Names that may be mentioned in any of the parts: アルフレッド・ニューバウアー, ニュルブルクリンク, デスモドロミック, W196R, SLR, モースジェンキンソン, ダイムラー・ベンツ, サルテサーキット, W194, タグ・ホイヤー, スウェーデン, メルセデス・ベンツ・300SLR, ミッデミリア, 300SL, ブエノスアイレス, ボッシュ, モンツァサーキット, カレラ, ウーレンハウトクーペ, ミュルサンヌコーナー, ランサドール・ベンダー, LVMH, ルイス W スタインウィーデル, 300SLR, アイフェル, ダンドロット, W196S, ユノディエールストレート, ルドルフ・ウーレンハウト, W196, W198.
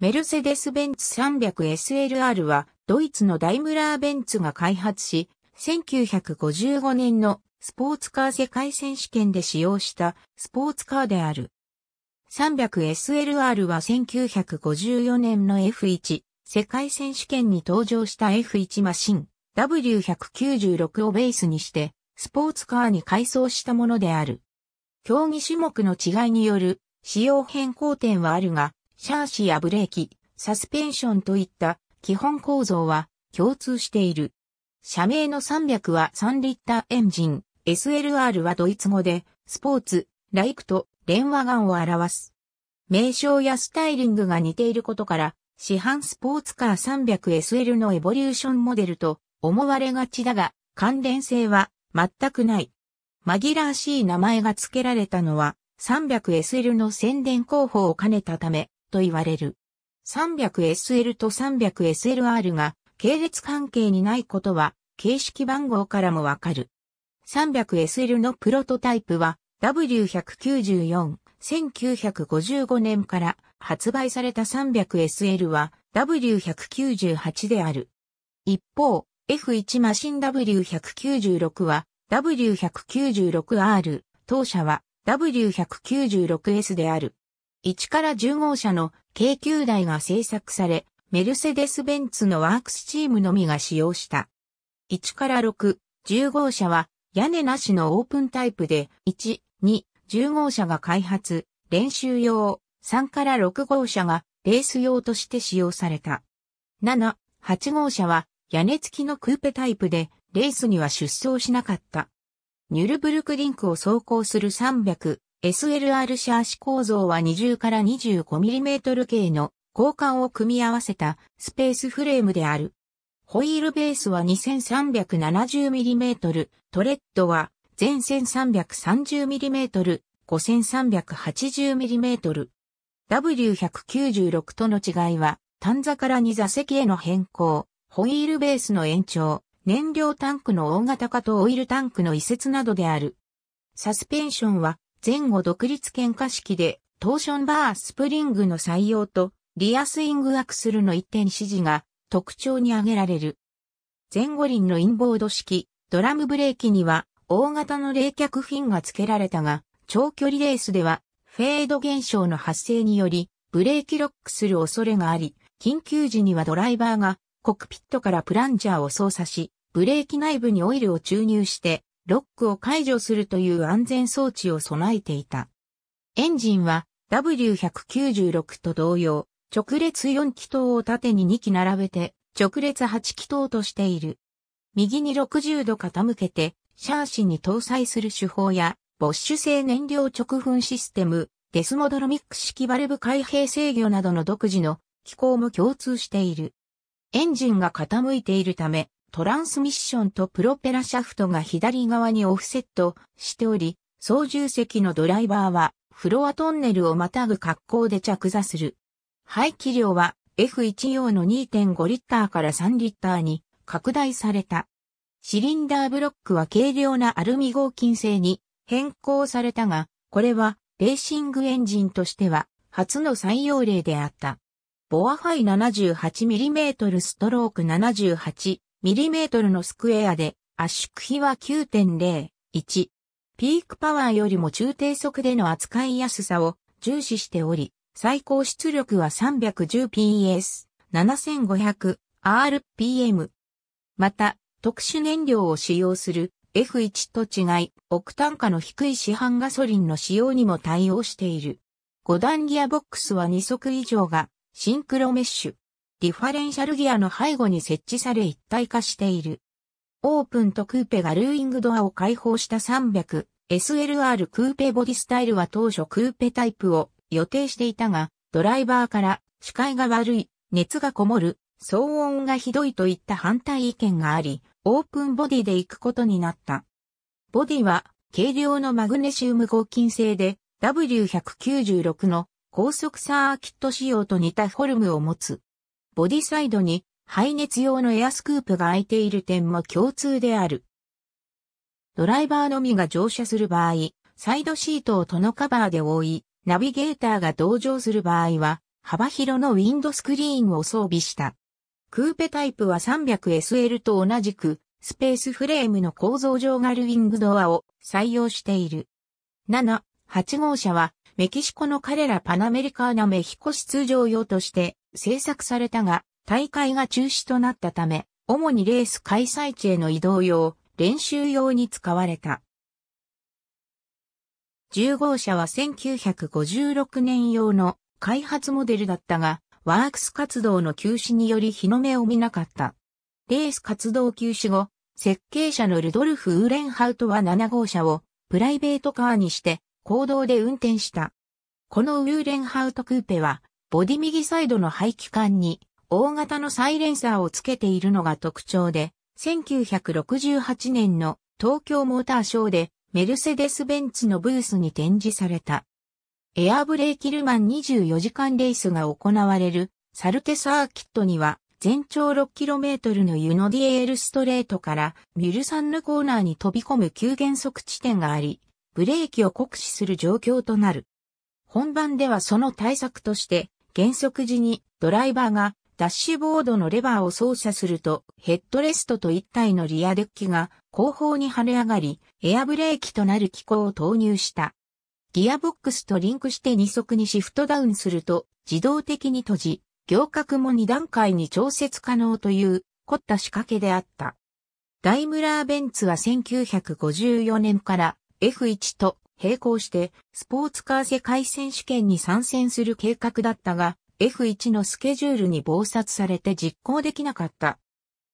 メルセデス・ベンツ 300SLR はドイツのダイムラー・ベンツが開発し、1955年のスポーツカー世界選手権で使用したスポーツカーである。300SLR は1954年の F1 世界選手権に登場した F1 マシン W196 をベースにしてスポーツカーに改装したものである。競技種目の違いによる仕様変更点はあるが、シャーシやブレーキ、サスペンションといった基本構造は共通している。社名の300は3リッターエンジン、SLR はドイツ語でスポーツ、ライクと連和眼を表す。名称やスタイリングが似ていることから、市販スポーツカー 300SL のエボリューションモデルと思われがちだが、関連性は全くない。紛らわしい名前が付けられたのは、300SL の宣伝広報を兼ねたため、と言われる。300SL と 300SLR が系列関係にないことは形式番号からもわかる。300SL のプロトタイプは W194、1955年から発売された 300SL は W198 である。一方、F1 マシン W196 は W196R、当社は W196S である。1から10号車の計9台が製作され、メルセデス・ベンツのワークスチームのみが使用した。1から6、10号車は屋根なしのオープンタイプで、1、2、10号車が開発、練習用、3から6号車がレース用として使用された。7、8号車は屋根付きのクーペタイプで、レースには出走しなかった。ニュルブルクリンクを走行する300、SLR シャーシ構造は20から 25mm 径の鋼管を組み合わせたスペースフレームである。ホイールベースは 2370mm、トレッドは前 1330mm、後 1380mm。W196 との違いは単座から2座席への変更、ホイールベースの延長、燃料タンクの大型化とオイルタンクの移設などである。サスペンションは前後独立懸架式で、トーションバースプリングの採用と、リアスイングアクスルの一点支持が特徴に挙げられる。前後輪のインボード式、ドラムブレーキには、大型の冷却フィンが付けられたが、長距離レースでは、フェード現象の発生により、ブレーキロックする恐れがあり、緊急時にはドライバーが、コクピットからプランジャーを操作し、ブレーキ内部にオイルを注入して、ロックを解除するという安全装置を備えていた。エンジンは W196 と同様、直列4気筒を縦に2基並べて、直列8気筒としている。右に60度傾けて、シャーシに搭載する手法や、ボッシュ製燃料直噴システム、デスモドロミック式バルブ開閉制御などの独自の機構も共通している。エンジンが傾いているため、トランスミッションとプロペラシャフトが左側にオフセットしており、操縦席のドライバーはフロアトンネルをまたぐ格好で着座する。排気量は F1 用の 2.5 リッターから3リッターに拡大された。シリンダーブロックは軽量なアルミ合金製に変更されたが、これはレーシングエンジンとしては初の採用例であった。ボアハイ 78mm ストローク78mm のスクエアで圧縮比は 9.01。ピークパワーよりも中低速での扱いやすさを重視しており、最高出力は 310PS、7500rpm。また、特殊燃料を使用する F1 と違い、億単価の低い市販ガソリンの使用にも対応している。5段ギアボックスは2足以上がシンクロメッシュ。ディファレンシャルギアの背後に設置され一体化している。オープンとクーペがルーイングドアを開放した 300SLR クーペボディスタイルは当初クーペタイプを予定していたが、ドライバーから視界が悪い、熱がこもる、騒音がひどいといった反対意見があり、オープンボディで行くことになった。ボディは軽量のマグネシウム合金製で W196 の高速サーキット仕様と似たフォルムを持つ。ボディサイドに排熱用のエアスクープが開いている点も共通である。ドライバーのみが乗車する場合、サイドシートをトノカバーで覆い、ナビゲーターが同乗する場合は、幅広のウィンドスクリーンを装備した。クーペタイプは 300SL と同じく、スペースフレームの構造上がルウィングドアを採用している。7、8号車は、メキシコのカレラ・パナメリカーナメヒコ市通常用として製作されたが、大会が中止となったため、主にレース開催地への移動用、練習用に使われた。10号車は1956年用の開発モデルだったが、ワークス活動の休止により日の目を見なかった。レース活動休止後、設計者のルドルフ・ウーレンハウトは7号車をプライベートカーにして公道で運転した。このウーレンハウトクーペは、ボディ右サイドの排気管に大型のサイレンサーをつけているのが特徴で、1968年の東京モーターショーでメルセデス・ベンツのブースに展示された。エアブレーキルマン24時間レースが行われるサルテサーキットには全長 6km のユノディエールストレートからミュルサンヌコーナーに飛び込む急減速地点があり、ブレーキを酷使する状況となる。本番ではその対策として減速時にドライバーがダッシュボードのレバーを操作するとヘッドレストと一体のリアデッキが後方に跳ね上がりエアブレーキとなる機構を投入した。ギアボックスとリンクして2速にシフトダウンすると自動的に閉じ、行角も2段階に調節可能という凝った仕掛けであった。ダイムラーベンツは1954年から F1 と並行してスポーツカー世界選手権に参戦する計画だったが F1 のスケジュールに忙殺されて実行できなかった。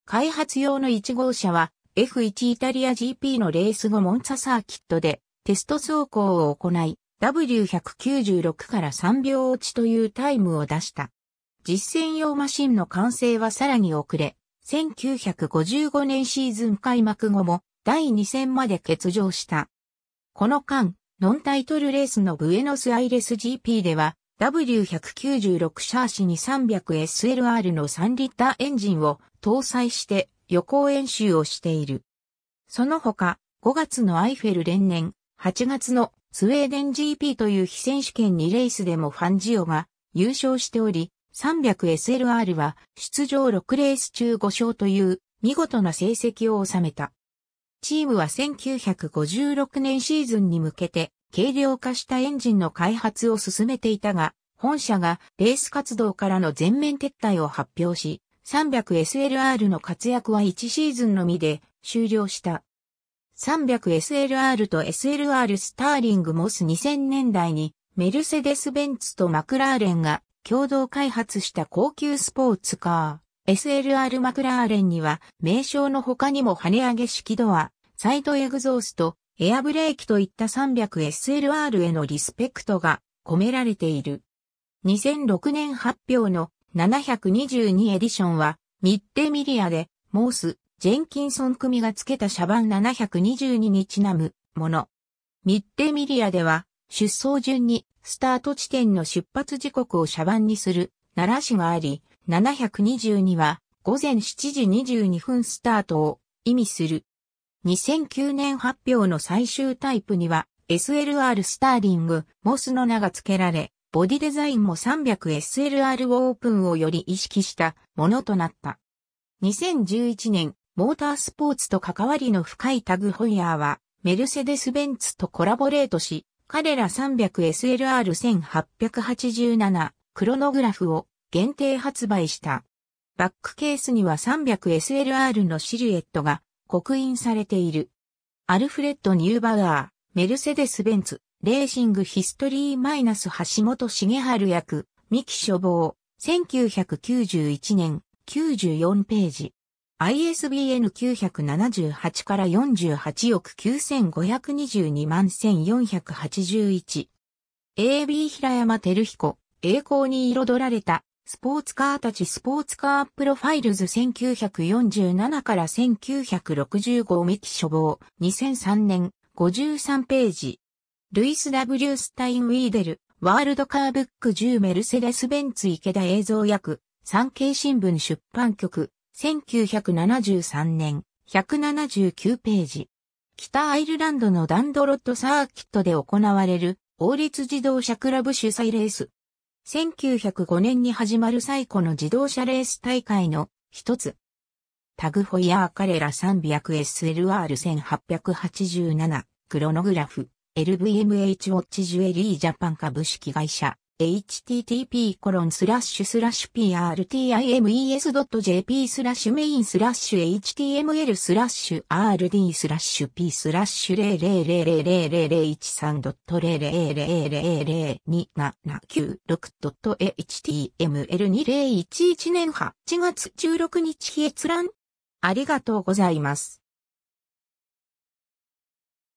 開発用の1号車は F1 イタリア GP のレース後モンツァサーキットでテスト走行を行い、W196 から3秒落ちというタイムを出した。実戦用マシンの完成はさらに遅れ、1955年シーズン開幕後も第2戦まで欠場した。この間、ノンタイトルレースのブエノスアイレス GP では、W196 シャーシに 300SLR の3リッターエンジンを搭載して予行演習をしている。その他、5月のアイフェル連年、8月のスウェーデン GP という非選手権2レースでもファンジオが優勝しており、300SLR は出場6レース中5勝という見事な成績を収めた。チームは1956年シーズンに向けて軽量化したエンジンの開発を進めていたが、本社がレース活動からの全面撤退を発表し、300SLR の活躍は1シーズンのみで終了した。300SLR と SLR スターリングモス2000年代にメルセデス・ベンツとマクラーレンが共同開発した高級スポーツカー SLR マクラーレンには名称の他にも跳ね上げ式ドア、サイドエグゾースト、エアブレーキといった 300SLR へのリスペクトが込められている。2006年発表の722エディションはミッデミリアでモースジェンキンソン組が付けた車番722にちなむもの。ミッデミリアでは出走順にスタート地点の出発時刻を車番にする習志があり、722は午前7時22分スタートを意味する。2009年発表の最終タイプには SLR スターリングモスの名が付けられ、ボディデザインも 300SLR オープンをより意識したものとなった。2011年、モータースポーツと関わりの深いタグ・ホイヤーは、メルセデス・ベンツとコラボレートし、彼ら 300SLR1887 クロノグラフを限定発売した。バックケースには 300SLR のシルエットが刻印されている。アルフレッド・ニューバウアー、メルセデス・ベンツ、レーシング・ヒストリー-橋本茂春役、三木書房、1991年、94ページ。ISBN 978から48億9522万1481。AB 平山照彦、栄光に彩られた、スポーツカーたちスポーツカープロファイルズ1947から1965三木書房、2003年、53ページ。ルイス W スタインウィーデル、ワールドカーブック10メルセデスベンツ池田映像役、産経新聞出版局。1973年、179ページ。北アイルランドのダンドロットサーキットで行われる、王立自動車クラブ主催レース。1905年に始まる最古の自動車レース大会の一つ。タグ・ホイヤー・カレラ 300SLR1887 クロノグラフ LVMH ウォッチジュエリージャパン株式会社 http://prtimes.jp/main/html/rd/p/00013.0000279.html2011年8月16日閲覧。ありがとうございます。